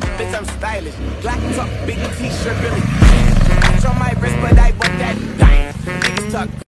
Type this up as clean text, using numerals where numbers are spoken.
bitch, I'm stylish. Black top, big t-shirt, really. Catch on my wrist, but I want that. Niggas talk.